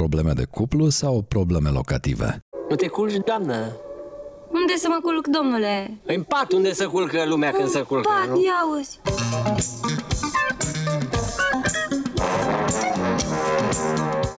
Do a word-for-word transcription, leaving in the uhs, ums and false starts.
probleme de cuplu sau probleme locative. Nu te culci, doamnă? Unde să mă culc, domnule? În pat unde să culcă lumea când se culcă, nu? În pat, ia auzi.